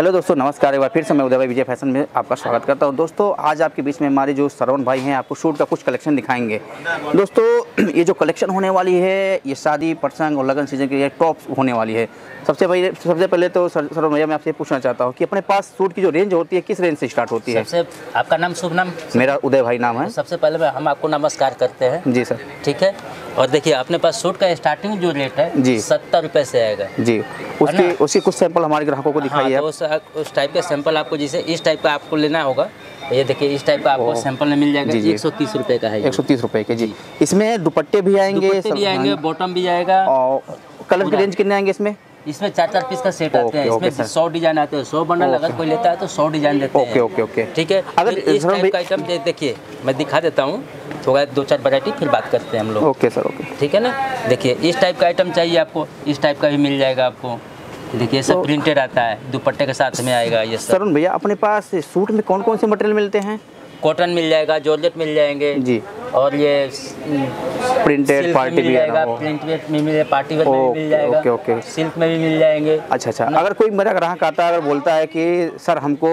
Hello दोस्तों, नमस्कार। एक बार फिर से मैं उदय भाई विजय फैशन में आपका स्वागत करता हूं। दोस्तों आज आपके बीच में हमारे जो सरवण भाई हैं आपको शूट का कुछ कलेक्शन दिखाएंगे। दोस्तों ये जो कलेक्शन होने वाली है ये शादी प्रसंग और लगन सीजन के लिए टॉप होने वाली है। सबसे पहले तो सरवण भैया मैं आपसे पूछना चाहता हूँ कि अपने पास सूट की जो रेंज होती है किस रेंज से स्टार्ट होती है? आपका नाम शुभ नाम? मेरा उदय भाई नाम है। सबसे पहले हम आपको नमस्कार करते हैं। जी सर, ठीक है। और देखिए अपने पास सूट का स्टार्टिंग जो रेट है जी 70 रुपये से आएगा जी। उसके कुछ सैंपल हमारे ग्राहकों को दिखाइए। उस टाइप का सैंपल आपको, जैसे इस टाइप का आपको लेना होगा, ये देखिए इस टाइप का आपको सैंपल में मिल जाएगा। 130 रुपये का है, 130 रुपये के जी। इसमें दुपट्टे भी आएंगे, बॉटम भी आएगा। और कलर की रेंज कितने आएंगे इसमें? इसमें 4-4 पीस का सेट आते हैं। इसमें 100 डिजाइन आते हैं, 100 बंडल। अगर कोई लेता है तो 100 डिजाइन देते हैं। ओके, ठीक है। अगर इस टाइप का आइटम देखिए मैं दिखा देता हूँ, थोड़ा 2-4 वैरायटी फिर बात करते हैं हम लोग। ओके सर, ओके, ठीक है ना। देखिए इस टाइप का आइटम चाहिए आपको, इस टाइप का भी मिल जाएगा आपको। देखिए सब प्रिंटेड आता है, दुपट्टे के साथ में आएगा ये सब। सरुण भैया अपने पास सूट में कौन कौन से मटेरियल मिलते हैं? कॉटन मिल जाएगा, जॉर्जेट मिल जाएंगे जी। और ये प्रिंटेड पार्टी भी आएगा, प्रिंट वेयर में मिल जाएगा, पार्टी वेयर में मिल जाएगा। ओके, सिल्क में भी मिल जाएंगे। अच्छा। अगर कोई मेरा ग्राहक आता है और बोलता है कि सर हमको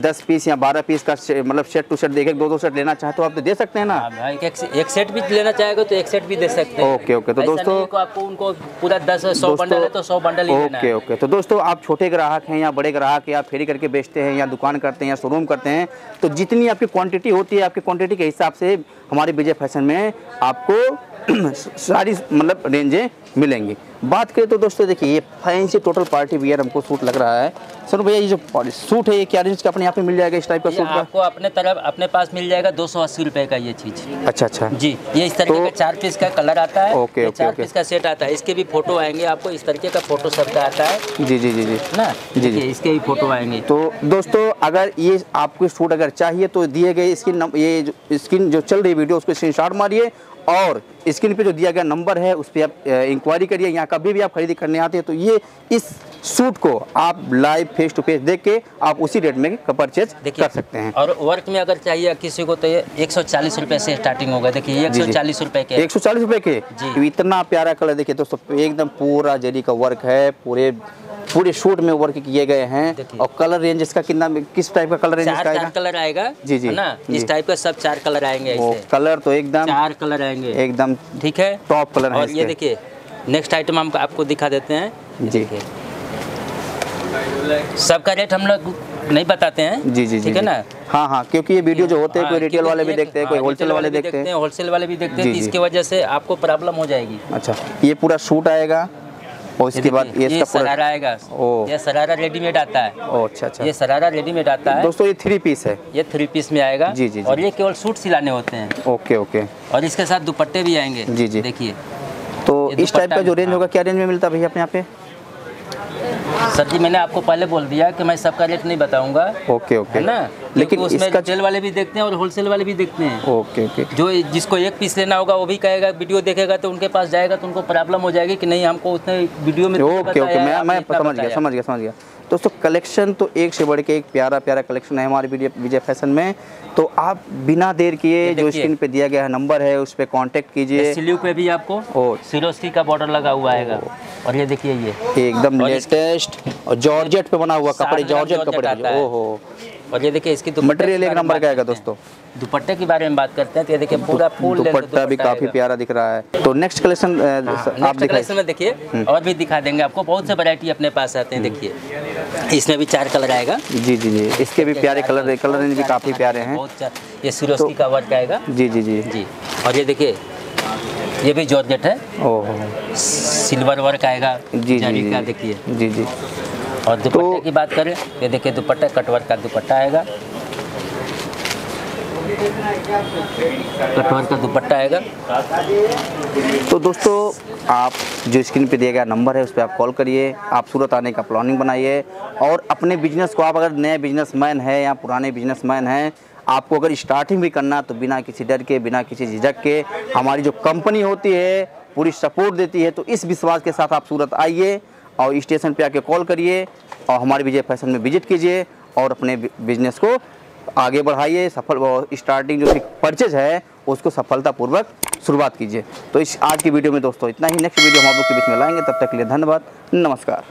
10 पीस या 12 पीस का मतलब सेट टू सेट देखे 2-2 सेट लेना चाहे तो आप तो दे सकते हैं ना? भाई एक सेट भी लेना चाहेगा तो एक सेट भी दे सकते हैं। ओके। तो दोस्तों आपको उनको पूरा 100 बंडल है तो 100 बंडल। ओके। तो दोस्तों आप छोटे ग्राहक हैं या बड़े ग्राहक, या फेरी करके बेचते हैं या दुकान करते हैं या शोरूम करते हैं, तो जितनी आपकी क्वांटिटी होती है आपकी क्वांटिटी के हिसाब से हमारे विजय फैशन में आपको सारी मतलब रेंजें मिलेंगी। बात करें तो दोस्तों देखिए ये फैंसी टोटल पार्टी वियर हमको सूट लग रहा है। सर भैया ये जो सूट है ये क्या रेंज का अपने यहाँ पे मिल जाएगा? इस टाइप का सूट आपको अपने पास मिल जाएगा 280 रुपये का ये चीज। अच्छा जी। ये इस तरीके का 4 पीस का कलर आता है। ओके। 4 पीस का सेट आता है, इसके भी फोटो आएंगे आपको। इस तरीके का फोटो सबका आता है जी ना जी। इसके भी फोटो आएंगे। तो दोस्तों अगर ये आपको सूट अगर चाहिए तो दिए गए स्क्रीन जो चल रही वीडियो उसको स्क्रीनशॉट मारिए और स्क्रीन पे जो दिया गया नंबर है उस पर आप इंक्वायरी करिए। यहाँ कभी भी आप खरीदी करने आते हैं तो ये इस सूट को आप लाइव फेस टू फेस देख के आप उसी रेट में परचेज कर सकते हैं। और वर्क में अगर चाहिए किसी को तो ये 140 रुपये से स्टार्टिंग होगा। देखिए 140 रुपये के, 140 रुपये के जी। इतना प्यारा कलर देखिए दोस्तों, एकदम पूरा जरी का वर्क है, पूरे शूट में वर्क किए गए हैं। और कलर रेंज इसका कितना, किस टाइप का कलर रेंज इसका आएगा? 4 कलर आएगा जी ना। इस टाइप का सब 4 कलर आएंगे। कलर तो एकदम 4 कलर आएंगे एकदम, ठीक है, टॉप कलर है। और ये देखिए नेक्स्ट आइटम हम आपको दिखा देते हैं जी। सबका रेट हम लोग नहीं बताते हैं जी, ठीक है ना। हाँ, क्योंकि ये वीडियो जो होते हैं कोई रिटेल वाले भी देखते हैं, कोई होलसेल वाले देखते हैं, इसकी वजह से आपको प्रॉब्लम हो जाएगी। अच्छा, ये पूरा सूट आएगा और इसके बाद ये सरारा आएगा। ये सरारा रेडीमेड आता है। अच्छा। ये सरारा रेडीमेड आता है दोस्तों। ये 3 पीस है, ये 3 पीस में आएगा जी। और ये केवल सूट सिलाने होते हैं। ओके। और इसके साथ दुपट्टे भी आएंगे जी। देखिए तो इस टाइप का जो रेंज होगा क्या रेंज में मिलता है भैया अपने यहाँ पे? सर जी मैंने आपको पहले बोल दिया कि मैं सबका रेट नहीं बताऊंगा। ओके है ना। लेकिन उसमें रिटेल वाले भी देखते हैं और होलसेल वाले भी देखते हैं। ओके। जो जिसको 1 पीस लेना होगा वो भी कहेगा, वीडियो देखेगा तो उनके पास जाएगा तो उनको प्रॉब्लम हो जाएगी कि नहीं हमको उतने वीडियो में। ओके। मैं समझ गया दोस्तों। कलेक्शन तो एक से बढ़ के एक प्यारा कलेक्शन है हमारे विजय फैशन में। तो आप बिना देर किए जो स्क्रीन पे दिया गया नंबर है उस पर कॉन्टेक्ट कीजिए। सिल्यू पे भी आपको सिरोस्की का बॉर्डर लगा हुआ आएगा। और ये देखिए ये एकदम लेटेस्ट और जॉर्जेट पे बना हुआ कपड़े, जॉर्जेट कपड़े। ओहो। और ये देखिए इसकी मटेरियल एक नंबर का आएगा। दोस्तों दुपट्टे के बारे में बात करते हैं तो ये देखिए पूरा फुल दुपट्टा भी काफी प्यारा दिख रहा है। तो नेक्स्ट कलेक्शन आप देखिए और भी दिखा देंगे आपको। बहुत से वैरायटी अपने पास आते हैं। देखिए इसमें भी 4 कलर आएगा जी। इसके भी प्यारे कलर भी काफी प्यारे हैं। ये सिरोस्की का वर्क आएगा जी। और ये देखिए ये भी जॉर्जेट है। ओह। सिल्वर वर्क आएगा जी का। देखिए जी। और दुपट्टे की बात करें ये देखिए दुपट्टा कटवर्क का दुपट्टा आएगा। तो दोस्तों आप जो स्क्रीन पे दिया गया नंबर है उस पर आप कॉल करिए। आप सूरत आने का प्लानिंग बनाइए और अपने बिजनेस को, आप अगर नए बिजनेसमैन हैं या पुराने बिजनेसमैन हैं, आपको अगर स्टार्टिंग भी करना तो बिना किसी डर के, बिना किसी झिझक के हमारी जो कंपनी होती है पूरी सपोर्ट देती है। तो इस विश्वास के साथ आप सूरत आइए और स्टेशन पे आके कॉल करिए और हमारे विजय फैशन में विजिट कीजिए और अपने बिजनेस को आगे बढ़ाइए। स्टार्टिंग जो परचेज है उसको सफलतापूर्वक शुरुआत कीजिए। तो इस आज की वीडियो में दोस्तों इतना ही। नेक्स्ट वीडियो हम आप लोग के बीच में लाएंगे। तब तक के लिए धन्यवाद, नमस्कार।